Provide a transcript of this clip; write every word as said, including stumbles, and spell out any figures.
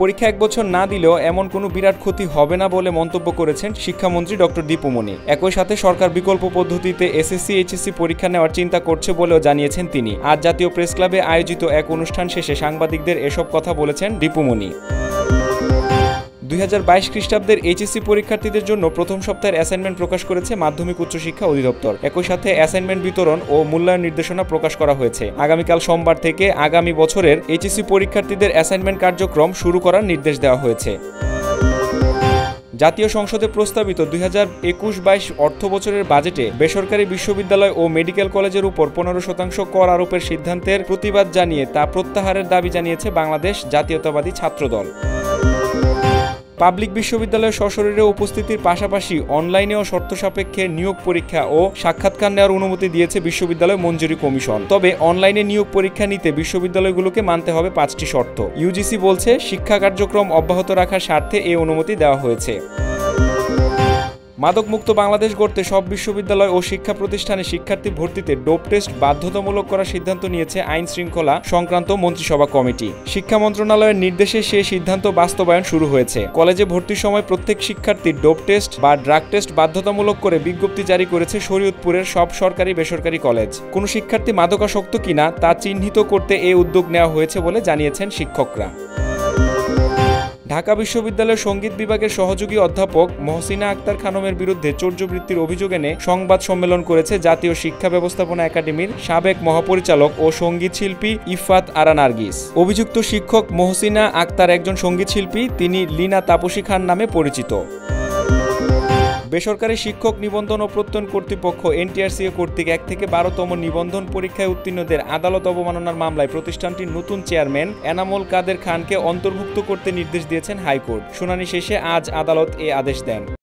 পরীক্ষা এক বছর না দিলেও এমন কোনো বিরাট ক্ষতি হবে না বলে মন্তব্য করেছেন শিক্ষামন্ত্রী ডক্টর দীপুমনি। একই সাথে সরকার বিকল্প পদ্ধতিতে এসএসসি এইচএসসি পরীক্ষা নেওয়ার চিন্তা করছে বলেও জানিয়েছেন তিনি। আজ জাতীয় প্রেস ক্লাবে আয়োজিত এক অনুষ্ঠান শেষে সাংবাদিকদের এসব কথা বলেছেন দীপুমনি। দুই হাজার বাইশ খ্রিস্টাব্দের এইচএসসি পরীক্ষার্থীদের জন্য প্রথম সপ্তাহের অ্যাসাইনমেন্ট প্রকাশ করেছে মাধ্যমিক উচ্চশিক্ষা অধিদপ্তর। একই সাথে অ্যাসাইনমেন্ট বিতরণ ও মূল্যায়ন নির্দেশনা প্রকাশ করা হয়েছে। আগামীকাল সোমবার থেকে আগামী বছরের এইচএসসি পরীক্ষার্থীদের অ্যাসাইনমেন্ট কার্যক্রম শুরু করার নির্দেশ দেওয়া হয়েছে। জাতীয় সংসদে প্রস্তাবিত দুই হাজার একুশ বাইশ অর্থ বছরের বাজেটে বেসরকারি বিশ্ববিদ্যালয় ও মেডিকেল কলেজের উপর পনেরো শতাংশ কর আরোপের সিদ্ধান্তের প্রতিবাদ জানিয়ে তা প্রত্যাহারের দাবি জানিয়েছে বাংলাদেশ জাতীয়তাবাদী ছাত্রদল। পাবলিক বিশ্ববিদ্যালয়ে সশরীরে উপস্থিতির পাশাপাশি অনলাইনেও শর্ত সাপেক্ষে নিয়োগ পরীক্ষা ও সাক্ষাৎকার নেওয়ার অনুমতি দিয়েছে বিশ্ববিদ্যালয় মঞ্জুরি কমিশন। তবে অনলাইনে নিয়োগ পরীক্ষা নিতে বিশ্ববিদ্যালয়গুলোকে মানতে হবে পাঁচটি শর্ত। ইউজিসি বলছে শিক্ষা কার্যক্রম অব্যাহত রাখার স্বার্থে এই অনুমতি দেওয়া হয়েছে। মাদকমুক্ত বাংলাদেশ গড়তে সব বিশ্ববিদ্যালয় ও শিক্ষা প্রতিষ্ঠানে শিক্ষার্থী ভর্তিতে ডোপ টেস্ট বাধ্যতামূলক করার সিদ্ধান্ত নিয়েছে আইন শৃঙ্খলা সংক্রান্ত মন্ত্রিসভা কমিটি। শিক্ষা মন্ত্রণালয়ের নির্দেশে সে সিদ্ধান্ত বাস্তবায়ন শুরু হয়েছে। কলেজে ভর্তির সময় প্রত্যেক শিক্ষার্থীর ডোপ টেস্ট বা ড্রাগ টেস্ট বাধ্যতামূলক করে বিজ্ঞপ্তি জারি করেছে শরীয়তপুরের সব সরকারি বেসরকারি কলেজ। কোনো শিক্ষার্থী মাদকাসক্ত কিনা তা চিহ্নিত করতে এ উদ্যোগ নেওয়া হয়েছে বলে জানিয়েছেন শিক্ষকরা। ঢাকা বিশ্ববিদ্যালয়ের সংগীত বিভাগের সহযোগী অধ্যাপক মহসিনা আক্তার খানমের বিরুদ্ধে চৌর্যবৃত্তির অভিযোগ এনে সংবাদ সম্মেলন করেছে জাতীয় শিক্ষা ব্যবস্থাপনা একাডেমির সাবেক মহাপরিচালক ও সংগীত শিল্পী ইফাত আরা নার্গিস। অভিযুক্ত শিক্ষক মহসিনা আক্তার একজন সংগীত শিল্পী, তিনি লীনা তাপসী খান নামে পরিচিত। বেসরকারি শিক্ষক নিবন্ধন ও প্রত্যয়ন কর্তৃপক্ষ এনটিআরসিএ কর্তৃক এক থেকে বারোতম নিবন্ধন পরীক্ষায় উত্তীর্ণদের আদালত অবমাননার মামলায় প্রতিষ্ঠানটির নতুন চেয়ারম্যান এনামুল কাদের খানকে অন্তর্ভুক্ত করতে নির্দেশ দিয়েছেন হাইকোর্ট। শুনানি শেষে আজ আদালত এ আদেশ দেন।